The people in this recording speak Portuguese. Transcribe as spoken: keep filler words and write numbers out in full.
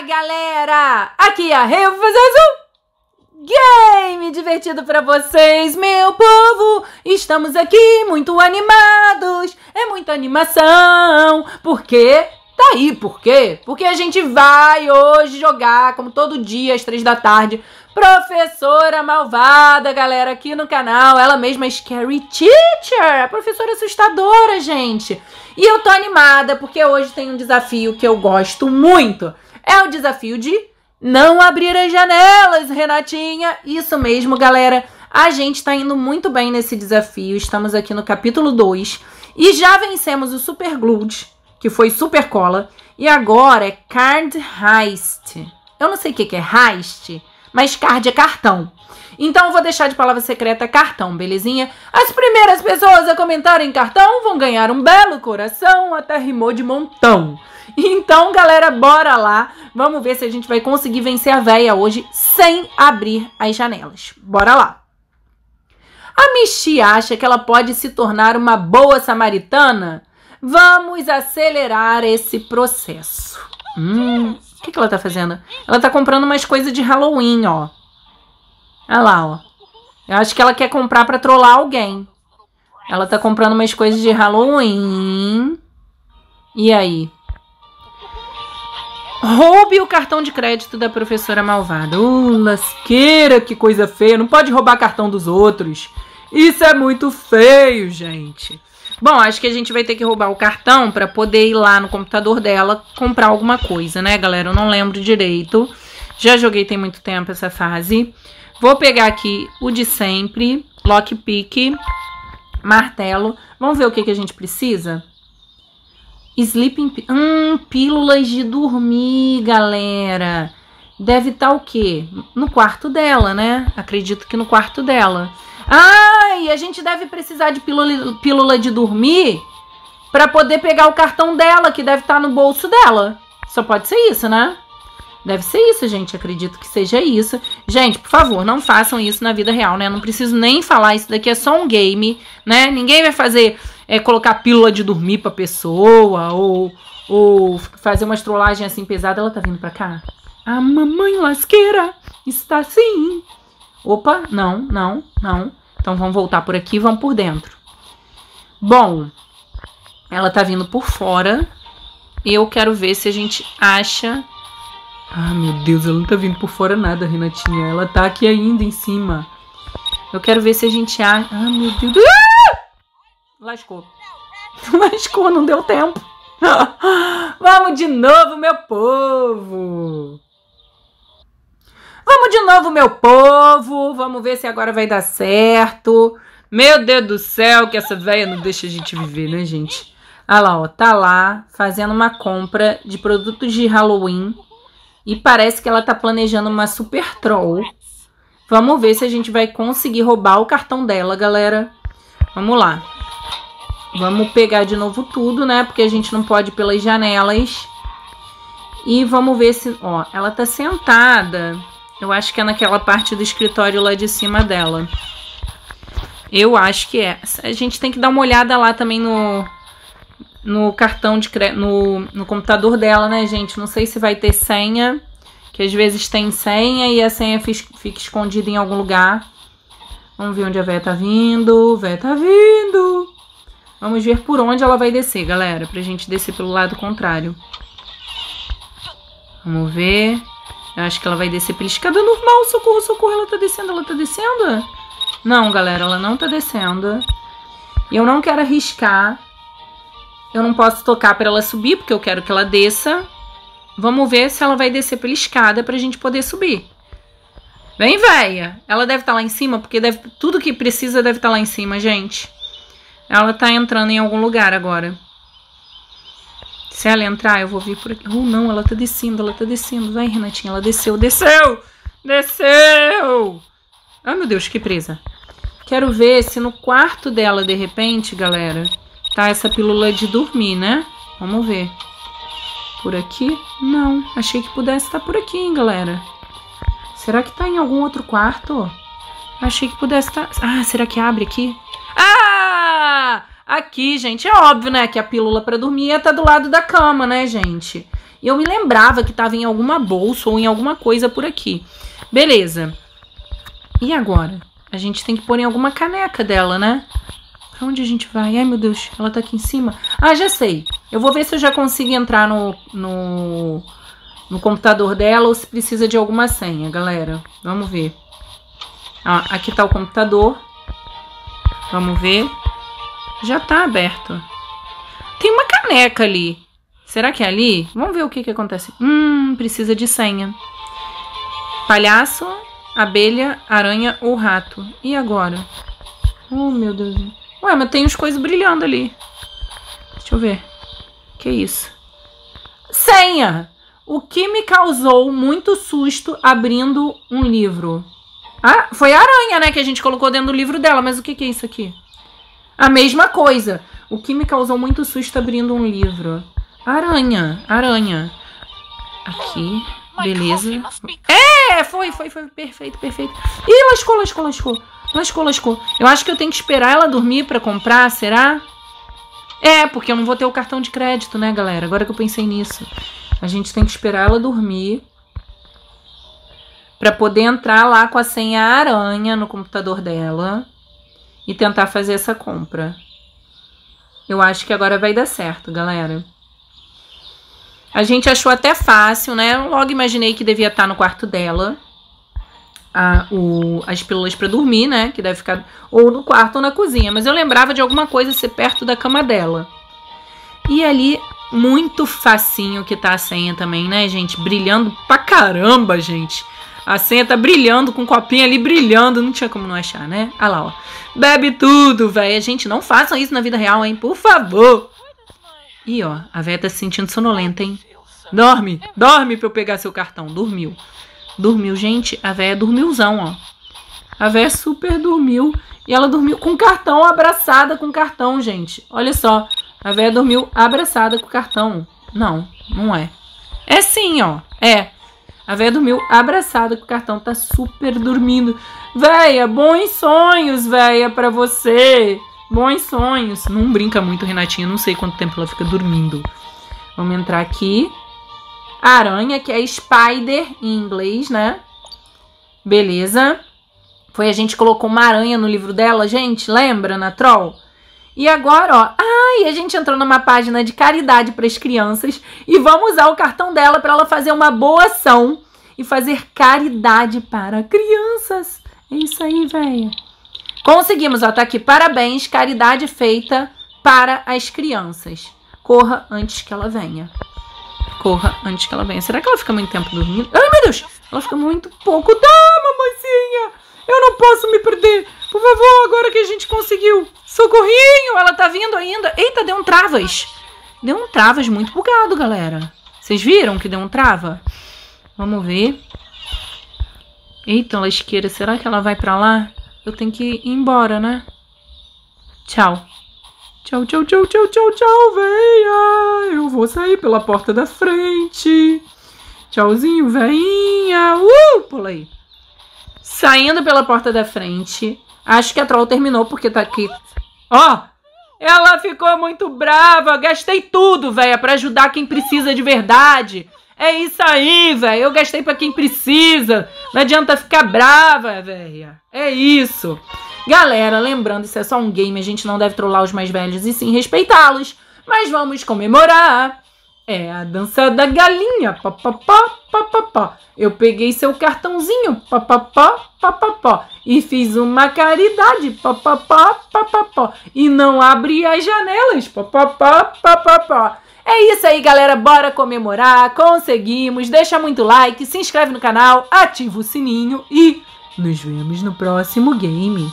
Olá, galera! Aqui é a Rei, eu vou fazer mais um game divertido pra vocês, meu povo! Estamos aqui muito animados, é muita animação, porque tá aí, por quê? Porque a gente vai hoje jogar, como todo dia, às três da tarde, Professora Malvada, galera, aqui no canal. Ela mesma é Scary Teacher, a professora assustadora, gente. E eu tô animada porque hoje tem um desafio que eu gosto muito. É o desafio de não abrir as janelas, Renatinha. Isso mesmo, galera. A gente tá indo muito bem nesse desafio. Estamos aqui no capítulo dois e já vencemos o Super Glue, que foi Super Cola. E agora é Card Heist. Eu não sei o que que é Heist, mas card é cartão. Então eu vou deixar de palavra secreta cartão, belezinha? As primeiras pessoas a comentarem cartão vão ganhar um belo coração, até rimou de montão. Então, galera, bora lá. Vamos ver se a gente vai conseguir vencer a véia hoje sem abrir as janelas. Bora lá. A Michi acha que ela pode se tornar uma boa samaritana? Vamos acelerar esse processo. Hum... O que que ela tá fazendo? Ela tá comprando umas coisas de Halloween, ó. Olha lá, ó. Eu acho que ela quer comprar pra trollar alguém. Ela tá comprando umas coisas de Halloween. E aí? Roube o cartão de crédito da professora malvada. Uh, lasqueira, que coisa feia. Não pode roubar cartão dos outros. Isso é muito feio, gente. Bom, acho que a gente vai ter que roubar o cartão pra poder ir lá no computador dela comprar alguma coisa, né, galera? Eu não lembro direito. Já joguei tem muito tempo essa fase. Vou pegar aqui o de sempre. Lockpick. Martelo. Vamos ver o que que a gente precisa? Sleeping... Hum, pílulas de dormir, galera. Deve estar o quê? No quarto dela, né? Acredito que no quarto dela. Ai, ah, a gente deve precisar de pílula, pílula de dormir pra poder pegar o cartão dela, que deve estar no bolso dela. Só pode ser isso, né? Deve ser isso, gente. Acredito que seja isso. Gente, por favor, não façam isso na vida real, né? Não preciso nem falar. Isso daqui é só um game, né? Ninguém vai fazer... É, colocar pílula de dormir pra pessoa ou, ou fazer uma trollagem assim pesada. Ela tá vindo pra cá? A mamãe lasqueira está sim. Opa, não, não, não. Então vamos voltar por aqui, vamos por dentro. Bom, ela tá vindo por fora. Eu quero ver se a gente acha... Ah, meu Deus, ela não tá vindo por fora nada, Renatinha. Ela tá aqui ainda em cima. Eu quero ver se a gente acha... Ah, meu Deus... Ah! Lascou. Lascou, não deu tempo. Vamos de novo, meu povo. Vamos de novo, meu povo. Vamos ver se agora vai dar certo. Meu Deus do céu, que essa velha não deixa a gente viver, né, gente? Olha lá, ó. Tá lá fazendo uma compra de produtos de Halloween. E parece que ela tá planejando uma super troll. Vamos ver se a gente vai conseguir roubar o cartão dela, galera. Vamos lá. Vamos pegar de novo tudo, né? Porque a gente não pode ir pelas janelas. E vamos ver se... Ó, ela tá sentada... Eu acho que é naquela parte do escritório lá de cima dela. Eu acho que é. A gente tem que dar uma olhada lá também no, no cartão de crédito, no, no computador dela, né, gente? Não sei se vai ter senha, que às vezes tem senha e a senha fica escondida em algum lugar. Vamos ver onde a véia tá vindo. Véia tá vindo. Vamos ver por onde ela vai descer, galera, pra gente descer pelo lado contrário. Vamos ver... Eu acho que ela vai descer pela escada normal. Socorro, socorro. Ela tá descendo, ela tá descendo? Não, galera, ela não tá descendo. E eu não quero arriscar. Eu não posso tocar pra ela subir, porque eu quero que ela desça. Vamos ver se ela vai descer pela escada pra gente poder subir. Vem, véia. Ela deve estar lá em cima, porque deve, tudo que precisa deve estar lá em cima, gente. Ela tá entrando em algum lugar agora. Se ela entrar, eu vou vir por aqui. Oh, não, ela tá descendo, ela tá descendo. Vai, Renatinha, ela desceu, desceu! Desceu! Ai, meu Deus, que presa. Quero ver se no quarto dela, de repente, galera, tá essa pílula de dormir, né? Vamos ver. Por aqui? Não, achei que pudesse estar por aqui, hein, galera. Será que tá em algum outro quarto? Achei que pudesse estar... Ah, será que abre aqui? Ah! Aqui, gente, é óbvio, né, que a pílula pra dormir tá do lado da cama, né, gente? Eu me lembrava que tava em alguma bolsa ou em alguma coisa por aqui. Beleza. E agora? A gente tem que pôr em alguma caneca dela, né? Pra onde a gente vai? Ai, meu Deus, ela tá aqui em cima. Ah, já sei. Eu vou ver se eu já consigo entrar no, no, no computador dela ou se precisa de alguma senha, galera. Vamos ver. Ah, aqui tá o computador. Vamos ver. Já tá aberto. Tem uma caneca ali. Será que é ali? Vamos ver o que que acontece. Hum, precisa de senha. Palhaço, abelha, aranha ou rato. E agora? Oh, meu Deus. Ué, mas tem uns coisas brilhando ali. Deixa eu ver. Que isso? Senha! O que me causou muito susto abrindo um livro? Ah, foi a aranha, né, que a gente colocou dentro do livro dela. Mas o que que é isso aqui? A mesma coisa. O que me causou muito susto abrindo um livro? Aranha, aranha. Aqui, beleza. É, foi, foi, foi. Perfeito, perfeito. Ih, lascou, lascou, lascou. Lascou, lascou. Eu acho que eu tenho que esperar ela dormir pra comprar, será? É, porque eu não vou ter o cartão de crédito, né, galera? Agora que eu pensei nisso. A gente tem que esperar ela dormir pra poder entrar lá com a senha aranha no computador dela e tentar fazer essa compra. Eu acho que agora vai dar certo, galera. A gente achou até fácil, né? Eu logo imaginei que devia estar no quarto dela a, o, as pílulas pra dormir, né? Que deve ficar ou no quarto ou na cozinha. Mas eu lembrava de alguma coisa ser perto da cama dela. E ali, muito facinho que tá a senha também, né, gente? Brilhando pra caramba, gente. A senha tá brilhando, com o copinho ali brilhando. Não tinha como não achar, né? Ah lá, ó. Bebe tudo, véia. Gente, não façam isso na vida real, hein? Por favor. Ih, ó, a véia tá se sentindo sonolenta, hein? Dorme, dorme pra eu pegar seu cartão. Dormiu. Dormiu, gente. A véia dormiuzão, ó. A véia super dormiu. E ela dormiu com o cartão, abraçada com o cartão, gente. Olha só. A véia dormiu abraçada com o cartão. Não, não é. É sim, ó. É. A véia dormiu abraçada com o cartão. Tá super dormindo. Véia, bons sonhos, véia, pra você. Bons sonhos. Não brinca muito, Renatinha. Não sei quanto tempo ela fica dormindo. Vamos entrar aqui. Aranha, que é spider em inglês, né? Beleza. Foi a gente colocou uma aranha no livro dela, gente. Lembra, na Troll? E agora, ó. Ai, ah, a gente entrou numa página de caridade para as crianças. E vamos usar o cartão dela para ela fazer uma boa ação. E fazer caridade para crianças. É isso aí, véia. Conseguimos, ó, tá aqui, parabéns, caridade feita para as crianças. Corra antes que ela venha. Corra antes que ela venha. Será que ela fica muito tempo dormindo? Ai, meu Deus, ela fica muito pouco. Dá, mamãezinha, eu não posso me perder. Por favor, agora que a gente conseguiu. Socorrinho, ela tá vindo ainda. Eita, deu um travas. Deu um travas muito bugado, galera. Vocês viram que deu um trava? Vamos ver. Eita, lasqueira, será que ela vai pra lá? Eu tenho que ir embora, né? Tchau. Tchau, tchau, tchau, tchau, tchau, tchau, véia. Eu vou sair pela porta da frente. Tchauzinho, veinha. Uh, pula aí. Saindo pela porta da frente. Acho que a Troll terminou porque tá aqui. Ó, ela ficou muito brava. Gastei tudo, véia, pra ajudar quem precisa de verdade. É isso aí, velho. Eu gastei pra quem precisa. Não adianta ficar brava, velha. É isso. Galera, lembrando, isso é só um game. A gente não deve trollar os mais velhos e sim respeitá-los. Mas vamos comemorar. É a dança da galinha. Pá, pá, pá, pá, pá, pá. Eu peguei seu cartãozinho. Pá, pá, pá, pá, pá, pá. E fiz uma caridade. Pá, pá, pá, pá, pá, pá. E não abri as janelas. Pá, pá, pá, pá, pá, pá. É isso aí, galera. Bora comemorar. Conseguimos. Deixa muito like, se inscreve no canal, ativa o sininho e nos vemos no próximo game.